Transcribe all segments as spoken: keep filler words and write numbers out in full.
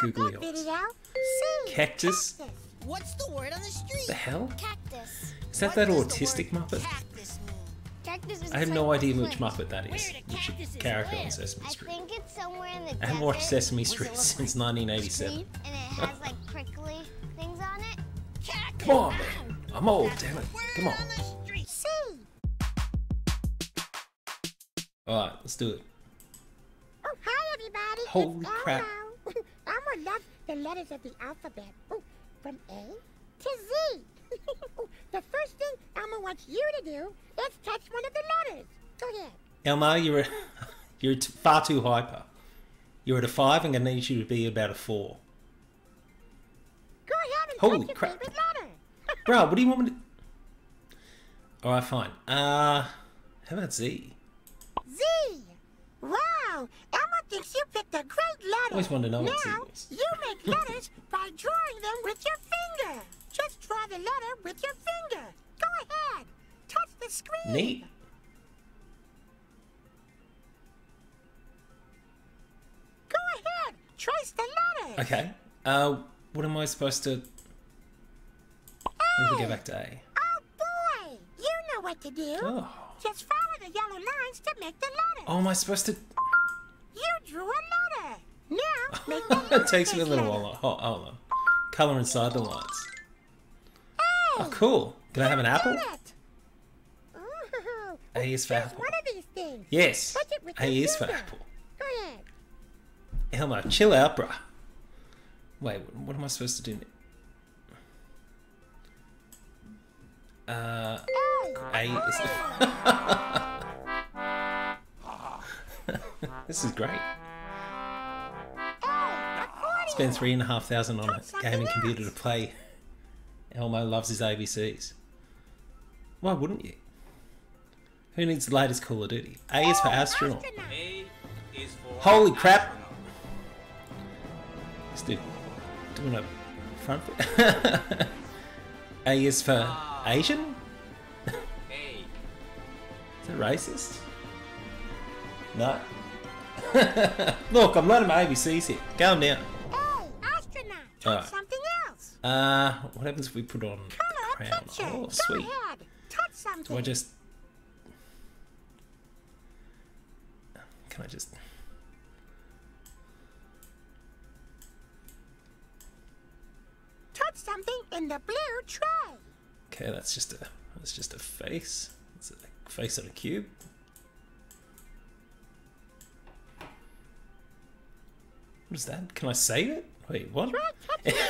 googly eyes. Cactus? What's the word on the street? The hell? Cactus. Is that what that autistic Muppet? Cactus cactus I have no idea which Muppet that is. Which character on Sesame Street? I, think it's somewhere in the I haven't watched Sesame Street since like nineteen eighty-seven. And it has like prickly things on it. Cactus. Come on, man. I'm old, damn it. Come on. Alright, let's do it. Oh, hi everybody. Holy it's crap. Elmo. Elmo loves the letters of the alphabet. Ooh, from A to Z. The first thing Elmo wants you to do is touch one of the letters. Go ahead. Elmo, you're a, you're far too hyper. You're at a five, and I need you to be about a four. Go ahead and Holy touch crap. your favorite letter. Bro, what do you want me to... Alright, fine. Uh, how about Z? Z! Wow! Elmo thinks you picked a great letter! I always wanted to know what Z is. Now, you make letters by drawing them with your finger! Just draw the letter with your finger! Go ahead! Touch the screen! Neat! Go ahead! Trace the letter! Okay. Uh, what am I supposed to... Let me go back to A. Oh boy! You know what to do! Oh. Just follow the yellow lines to make the letter. Oh, am I supposed to... You drew a letter! Now, make the letter. It takes me a little while. Hold on. Colour inside the lines. A. Oh, cool. Can I have an apple? Ooh. A is for There's apple. One of these things. Yes. A is finger. for apple. Go ahead. Elmo, chill out, bruh. Wait, what am I supposed to do now? Uh, A is... This is great. Spend three and a half thousand on a gaming computer to play. Elmo loves his A B Cs. Why wouldn't you? Who needs the latest Call of Duty? A is for astronaut. Holy crap! This dude doing a front foot. A is for... Asian? Hey. Is that racist? No. Look, I'm learning my A B Cs here. Calm down. Hey, astronaut. Try right. something else. Uh, what happens if we put on the crown? Oh, sweet. Touch something. Do I just... Can I just... Touch something in the blue tray. Okay, that's just a that's just a face. It's a face on a cube. What is that? Can I save it? Wait, what?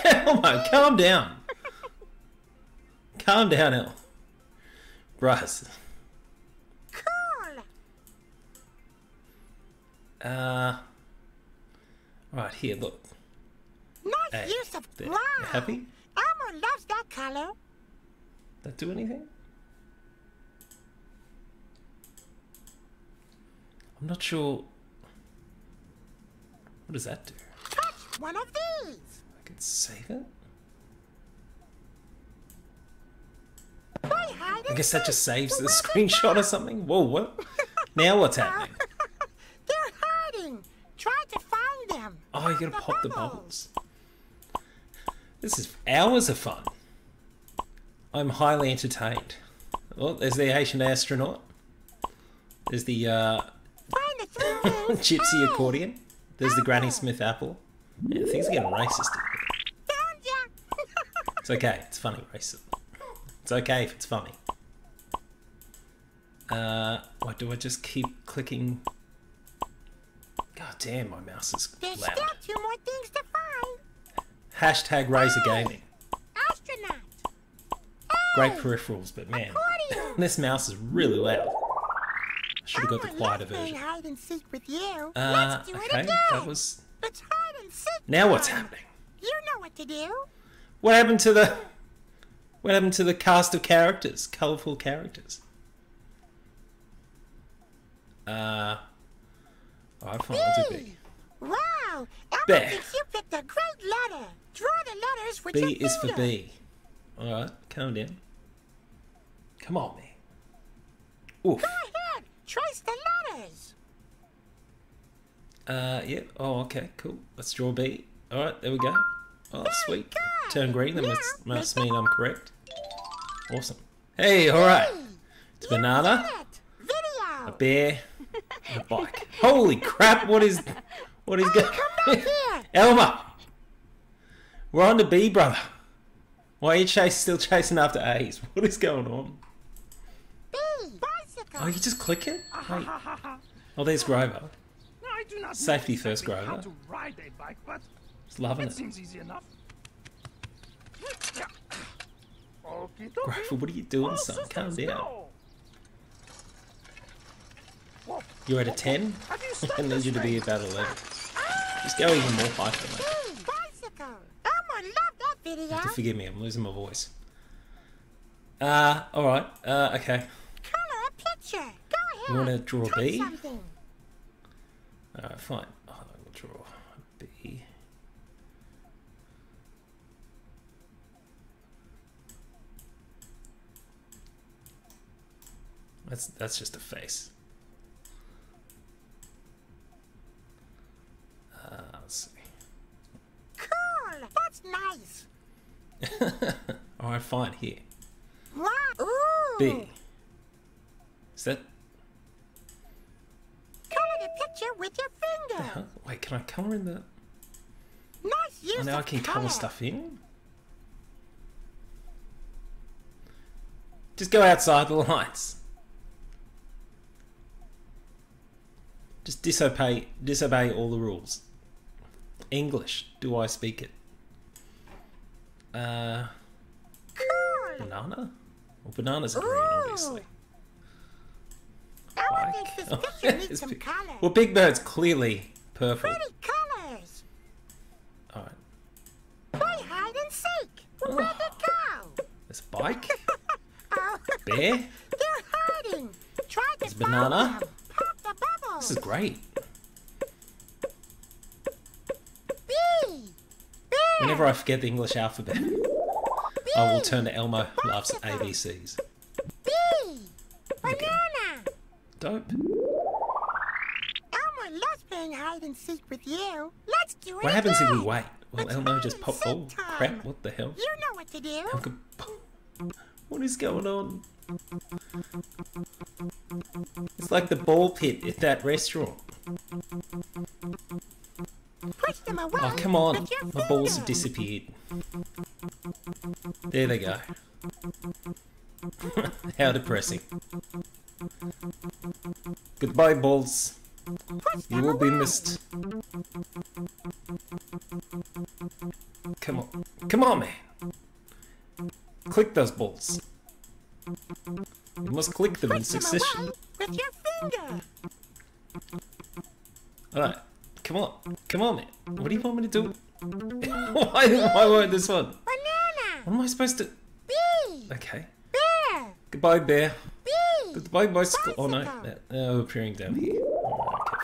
Elmo, calm down. Calm down, El. Bryce. Cool. Uh. Right here, look. Nice hey, use of brown. Happy? Elmo loves that color. That do anything? I'm not sure. What does that do? Touch one of these. I can save it. I guess that just saves the screenshot or something. Whoa, what? Now what's happening? They're hiding. Try to find them. Oh, you gotta pop the bubbles. This is hours of fun. I'm highly entertained. Well, there's the Asian astronaut. There's the uh, gypsy accordion. There's the Granny Smith apple. Yeah, things are getting racist. It's okay. It's funny, racist. It's okay if it's funny. Uh, why do I just keep clicking? God damn, my mouse is loud. There's still two more things to find. Hashtag Razer Gaming. Great peripherals, but man, this mouse is really loud. I should have got the quieter version. Uh, okay, that was... Now what's happening? You know what to do. What happened to the... What happened to the cast of characters? Colourful characters. Uh... Alright, fine, I'll do B. Wow! Elmo thinks you picked a great letter! Draw the letters with your finger! B is for B. Alright, calm down. Come on, man. Oof. Go ahead, trace the letters. Uh, yeah. Oh, okay, cool. Let's draw B. Alright, there we go. Oh, sweet. Turn green, that must, must mean I'm correct. Awesome. Hey, alright. It's a banana, a bear, and a bike. Holy crap, what is... What is going on? Elmo! We're on to B, brother. Why are you chase, still chasing after A's? What is going on? B, bicycle. Oh, you just click it? Wait. Oh, there's Grover. No, I do not Safety know first, Grover. How to ride a bike, but just loving it. It seems easy enough. Grover, what are you doing, oh, son? Calm down. No. You're at a ten? I need you to be about eleven. Just go even more high for me. You have to forgive me, I'm losing my voice. Uh, alright, uh, okay. Colour a picture. Go ahead. You want to draw a B? Alright, fine. I will draw a B. That's, that's just a face. Nice. Alright, fine, here. Ooh. B. Is that? Colour the picture with your finger. Wait, can I colour in the? Nice use. Oh, now I can colour stuff in. Just go outside the lines. Just disobey, disobey all the rules. English, do I speak it? Uh, cool. Banana? Well, banana's green, ooh, obviously. I think this picture needs some colour. Well, Big Bird's clearly purple. Pretty colours! Alright. Play hide and seek! Oh. Where'd it go? There's a bike. Oh. Bear. They're hiding! Try to find banana. Them. Pop the bubbles! This is great. Whenever I forget the English alphabet, B, I will turn to Elmo Loves A B Cs. B, banana. Okay. Dope. Elmo loves playing hide and seek with you. Let's do it. What happens again if we wait? Well, it's Elmo just popped. Oh crap! What the hell? You know what to do. What is going on? It's like the ball pit at that restaurant. Away, oh, come on. My balls have disappeared. There they go. How depressing. Goodbye, balls. You will be missed. Come on. Come on, man. Click those balls. You must click them in succession. With your finger. Alright. Come on, come on, man. What do you want me to do? why, why won't this one? Banana. What am I supposed to? B. Okay. Bear. Goodbye, bear. B. Goodbye, bicycle. Oh no, they're uh, appearing down here. Oh, okay.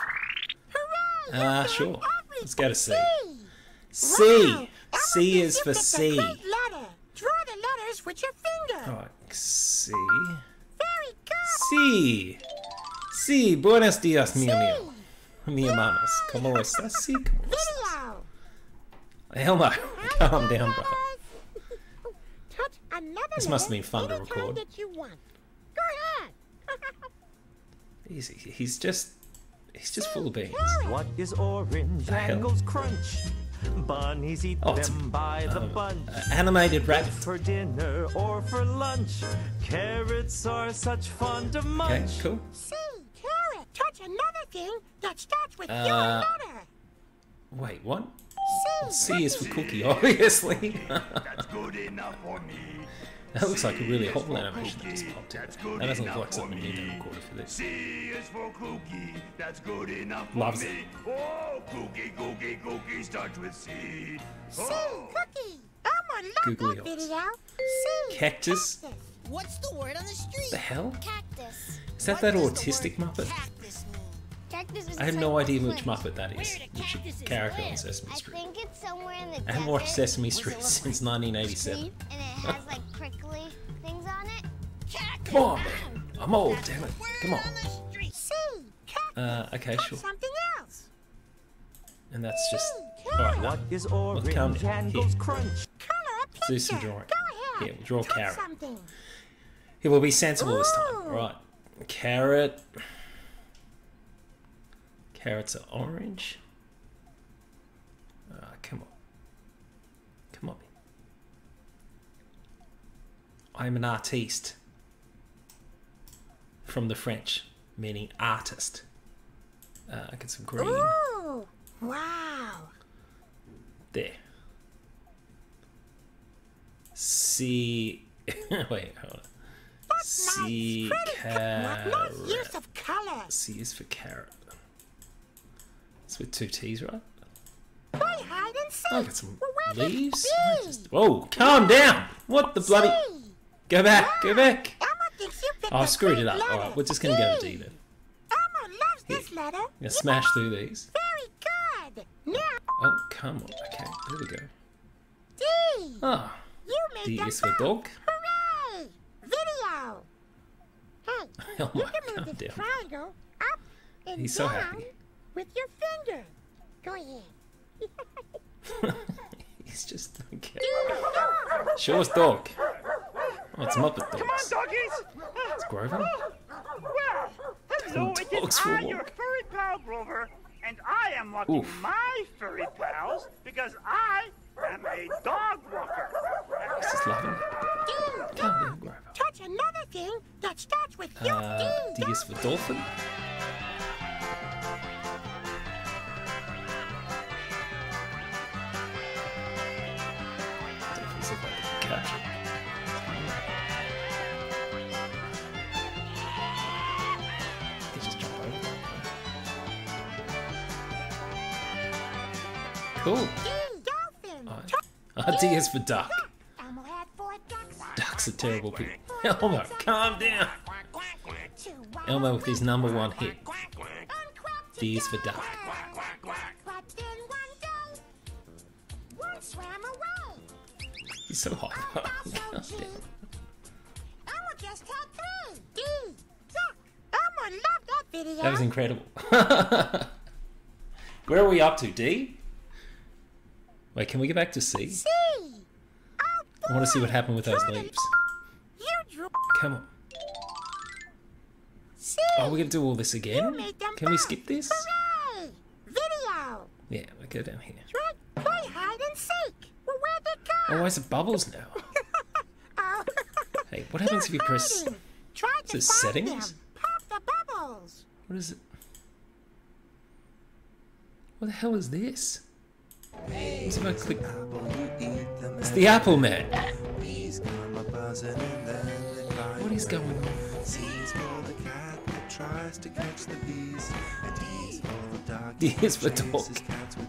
Hooray! Ah, uh, sure. Let's go to C. B. C. Wow. C is for C. Letter. Draw the letters with your finger. All right, C. Very good. C. C. Buenos dias, mi amigo. Mi amamas, como estás? Sí, como estás? Elmo, calm down, bro. This must have been fun to record. Easy, he's just, he's just full of beans. What is Orange Bangles Crunch? Bunnies eat oh, them by the um, bunch. Uh, animated rabbit. For dinner or for lunch. Carrots are such fun to munch. Okay, cool. Touch another thing that starts with uh, your letter. Wait, what? C, C is for cookie, obviously. That's good enough for me. That looks like a really hot animation that just popped in. That doesn't look like something new to record for this. C is for cookie. That's good enough for loves me. It. Oh, cookie, cookie, cookie starts with C. Oh. C, cookie. I'm on love that video. C, cactus. Cactus. What's the word on the street? The hell? Cactus. Is that what that autistic Muppet? Cactus cactus is I have no idea which Muppet that is, which character on Sesame Street. I, think it's somewhere in the I haven't watched Sesame Street since nineteen eighty-seven. Street, and it has like prickly things on it. Cactus. Come on, man. I'm old, damn it. Come on. C, cactus. Uh, okay, sure. Something else. And that's just Alright, now. What is orange calm down. Here. Crunch. Let's do some drawing. Here, we'll draw a carrot. Here, we'll be sensible Ooh. This time. Alright. Carrot. Carrots are orange. Ah, oh, come on. Come on. I'm an artiste. From the French, meaning artist. Uh, I get some green. Ooh, wow. There. See. Wait, hold on. See carrot. Nice use of color. C is for carrot. It's with two T's, right? Play hide and seek. Oh, I got some well, leaves. Oh, just... Whoa, calm down. What the bloody? See. Go back, go back. Oh, I screwed it up. Letter. All right, we're just going to go to D then. Elmo loves Here. This letter. I'm going to smash through these. Very good. Now. Oh, come on. Okay, here we go. D. Oh, you made D is for dog. Hooray! Video. Hey, oh my, you can move this down. Triangle up and He's down so happy. With your finger. Go ahead. He's just... Okay. Show us dog. Oh, it's Muppet Dogs. Come on, doggies! It's Grover. Well, hello, it is I, your furry pal, Grover, and I am walking Oof. My furry pals because I am a dog walker. This is lovely. Ding dong! Grover. Touch another thing that starts with your uh, D is for dolphin. Dolphin's about to catch it. Cool. Oh. Oh, D is for duck. Ducks are terrible people. Elmo, calm down. Elmo with his number one hit. D is for duck. He's so hot. Calm down. That was incredible. Where are we up to, D? Wait, can we get back to C? C. I want to see what happened with those leaves. Come on. C. Oh, we're gonna do all this again? Can we skip this? Video. Yeah, we'll go down here. Play hide and seek. Well, where'd it go? Oh, why is it bubbles now? oh. Hey, what happens if you press? Try to is it settings? Them. Pop the bubbles. What is it? What the hell is this? It's, click. It's the Apple Man. What is going on? D is for dog.